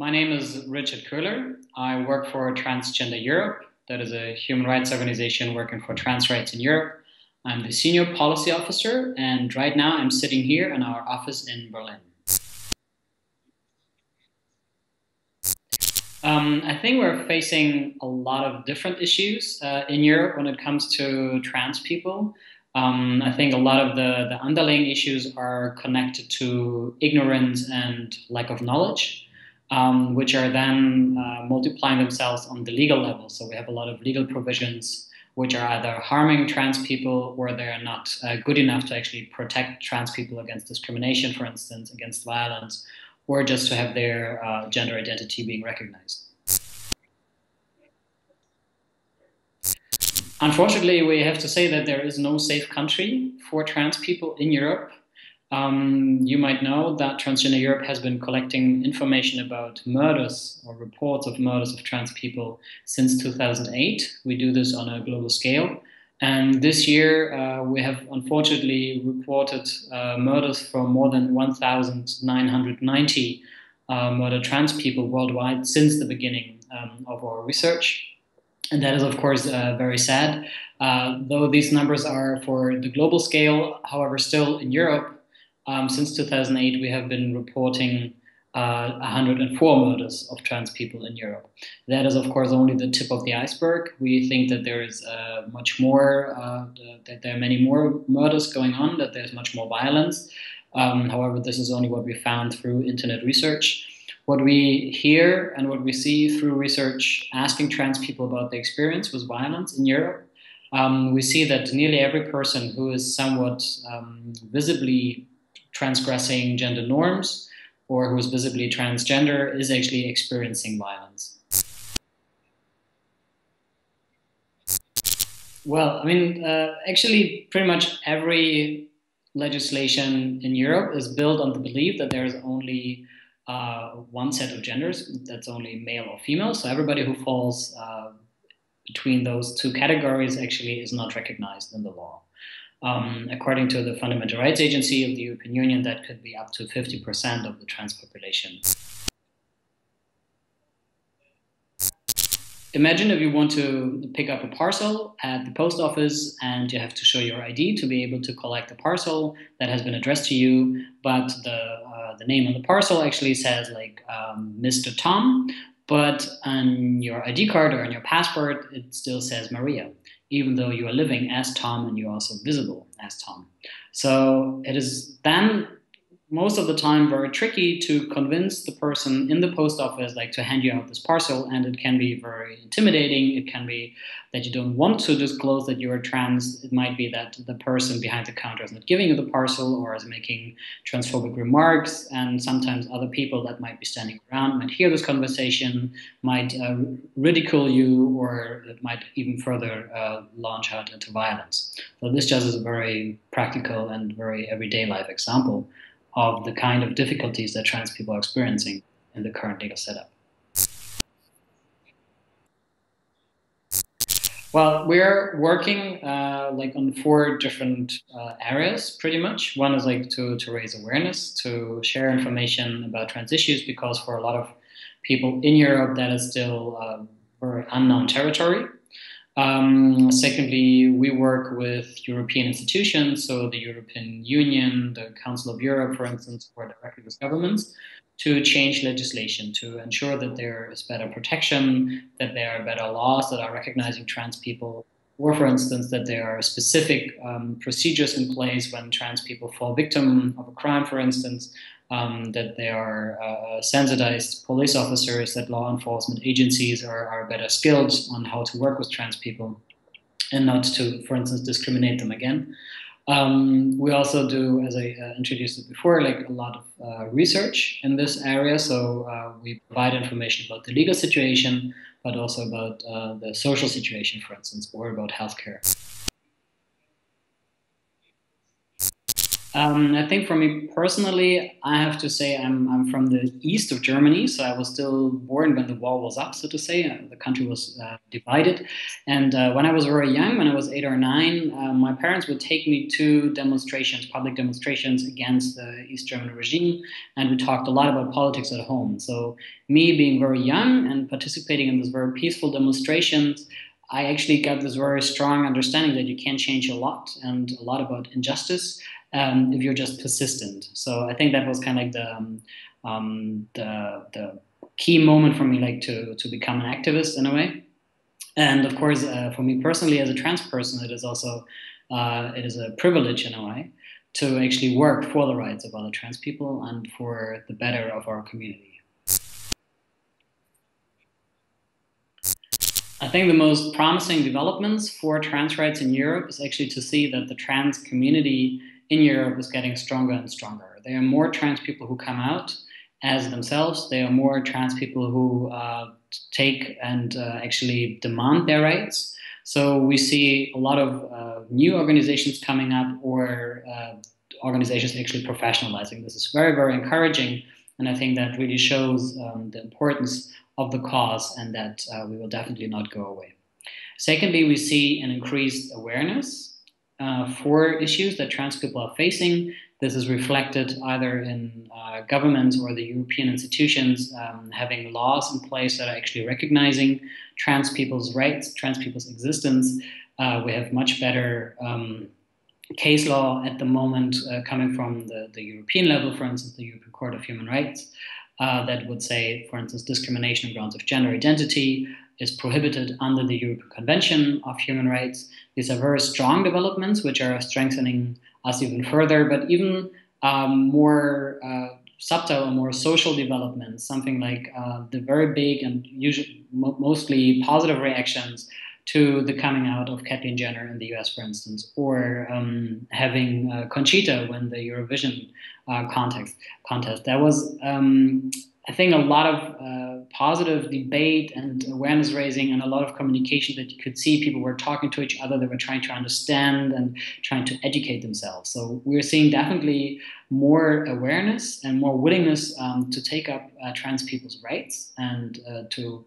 My name is Richard Köhler. I work for Transgender Europe. That is a human rights organization working for trans rights in Europe. I'm the senior policy officer, and right now I'm sitting here in our office in Berlin. I think we're facing a lot of different issues in Europe when it comes to trans people. I think a lot of the underlying issues are connected to ignorance and lack of knowledge, which are then multiplying themselves on the legal level. So we have a lot of legal provisions which are either harming trans people or they're not good enough to actually protect trans people against discrimination, for instance, against violence, or just to have their gender identity being recognized. Unfortunately, we have to say that there is no safe country for trans people in Europe. You might know that Transgender Europe has been collecting information about murders or reports of murders of trans people since 2008. We do this on a global scale. And this year, we have unfortunately reported murders from more than 1,990 murdered trans people worldwide since the beginning of our research. And that is, of course, very sad. Though these numbers are for the global scale, however, still in Europe, since 2008, we have been reporting 104 murders of trans people in Europe. That is, of course, only the tip of the iceberg. We think that there is much more, that there are many more murders going on, that there's much more violence. However, this is only what we found through internet research. What we hear and what we see through research asking trans people about their experience with violence in Europe, we see that nearly every person who is somewhat visibly transgressing gender norms or who is visibly transgender is actually experiencing violence. Well, I mean, actually pretty much every legislation in Europe is built on the belief that there is only one set of genders, that's only male or female. So everybody who falls between those two categories actually is not recognized in the law. According to the Fundamental Rights Agency of the European Union, that could be up to 50% of the trans population. Imagine if you want to pick up a parcel at the post office and you have to show your ID to be able to collect the parcel that has been addressed to you, but the name on the parcel actually says like Mr. Tom, but on your ID card or on your passport, it still says Maria, even though you are living as Tom and you're also visible as Tom. So it is then most of the time very tricky to convince the person in the post office like to hand you out this parcel, and it can be very intimidating. It can be that you don't want to disclose that you are trans. It might be that the person behind the counter is not giving you the parcel or is making transphobic remarks, and sometimes other people that might be standing around might hear this conversation, might ridicule you, or it might even further launch out into violence. So this just is a very practical and very everyday life example of the kind of difficulties that trans people are experiencing in the current legal setup. Well, we're working like on four different areas, pretty much. One is like to raise awareness, to share information about trans issues, because for a lot of people in Europe, that is still very unknown territory. Secondly, we work with European institutions, so the European Union, the Council of Europe, for instance, or directly with governments, to change legislation, to ensure that there is better protection, that there are better laws that are recognizing trans people, or for instance, that there are specific procedures in place when trans people fall victim of a crime, for instance, that there are sensitized police officers, that law enforcement agencies are better skilled on how to work with trans people and not to, for instance, discriminate them again. We also do, as I introduced it before, like a lot of research in this area. So we provide information about the legal situation, but also about the social situation, for instance, or about healthcare. I think for me personally, I have to say I'm from the east of Germany, so I was still born when the wall was up, so to say. The country was divided. And when I was very young, when I was 8 or 9, my parents would take me to demonstrations, public demonstrations against the East German regime. And we talked a lot about politics at home. So me being very young and participating in these very peaceful demonstrations, I actually got this very strong understanding that you can change a lot, and a lot about injustice, if you're just persistent. So I think that was kind of like the key moment for me, like to become an activist in a way. And of course, for me personally, as a trans person, it is also it is a privilege in a way to actually work for the rights of other trans people and for the better of our community. I think the most promising developments for trans rights in Europe is actually to see that the trans community in Europe is getting stronger and stronger. There are more trans people who come out as themselves. There are more trans people who take and actually demand their rights. So we see a lot of new organizations coming up, or organizations actually professionalizing. This is very, very encouraging. And I think that really shows the importance of the cause, and that we will definitely not go away. Secondly, we see an increased awareness for issues that trans people are facing. This is reflected either in governments or the European institutions having laws in place that are actually recognizing trans people's rights, trans people's existence. We have much better case law at the moment coming from the European level, for instance, the European Court of Human Rights, that would say, for instance, discrimination on grounds of gender identity is prohibited under the European Convention of Human Rights. These are very strong developments which are strengthening us even further, but even more subtle and more social developments, something like the very big and usually mostly positive reactions to the coming out of Caitlyn Jenner in the US, for instance, or having Conchita win the Eurovision contest. That was, I think, a lot of positive debate and awareness raising, and a lot of communication that you could see. People were talking to each other, they were trying to understand and trying to educate themselves. So we're seeing definitely more awareness and more willingness to take up trans people's rights, and to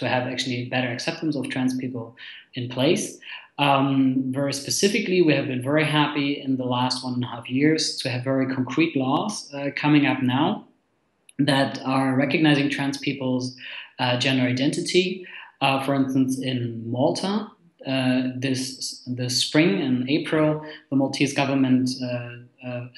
have actually better acceptance of trans people in place. Very specifically, we have been very happy in the last 1.5 years to have very concrete laws coming up now that are recognizing trans people's gender identity. For instance, in Malta, this spring, in April, the Maltese government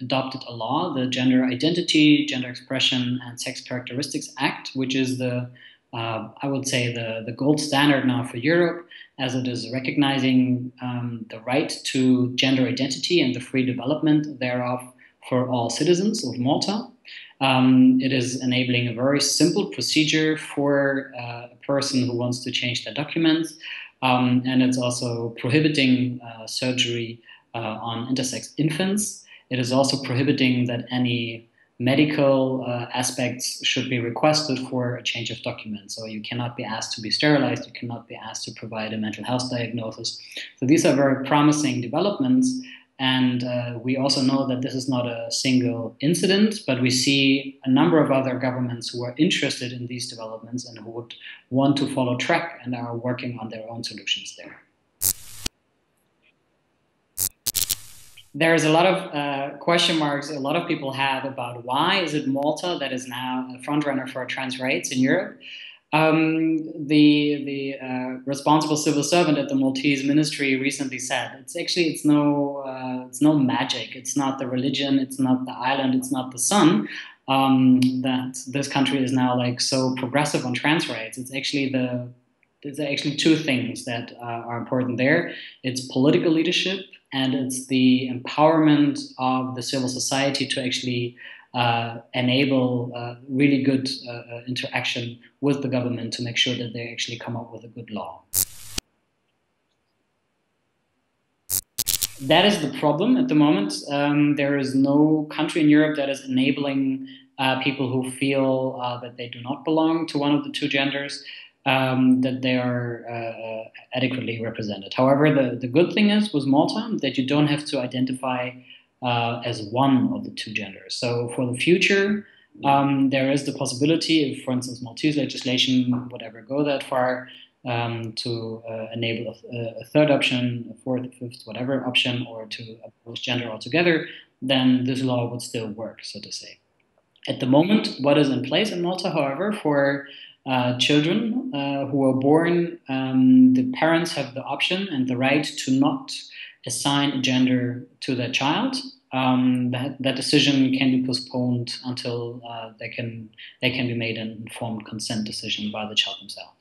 adopted a law, the Gender Identity, Gender Expression and Sex Characteristics Act, which is the I would say the gold standard now for Europe, as it is recognizing the right to gender identity and the free development thereof for all citizens of Malta. It is enabling a very simple procedure for a person who wants to change their documents, and it's also prohibiting surgery on intersex infants. It is also prohibiting that any medical aspects should be requested for a change of document. So you cannot be asked to be sterilized, you cannot be asked to provide a mental health diagnosis. So these are very promising developments. And we also know that this is not a single incident, but we see a number of other governments who are interested in these developments and who would want to follow track and are working on their own solutions there. There's a lot of question marks a lot of people have about why is it Malta that is now a frontrunner for trans rights in Europe. The responsible civil servant at the Maltese ministry recently said it's no magic. It's not the religion. It's not the island. It's not the sun that this country is now like so progressive on trans rights. It's actually there's actually two things that are important there. It's political leadership, and it's the empowerment of the civil society to actually enable really good interaction with the government to make sure that they actually come up with a good law. That is the problem at the moment. There is no country in Europe that is enabling people who feel that they do not belong to one of the two genders, that they are adequately represented. However, the good thing was Malta, that you don't have to identify as one of the two genders. So for the future, there is the possibility, if, for instance, Maltese legislation would ever go that far, to enable a third option, a fourth, a fifth, whatever option, or to abolish gender altogether, then this law would still work, so to say. At the moment, what is in place in Malta, however, for children who are born, the parents have the option and the right to not assign a gender to their child. That decision can be postponed until they can be made an informed consent decision by the child themselves.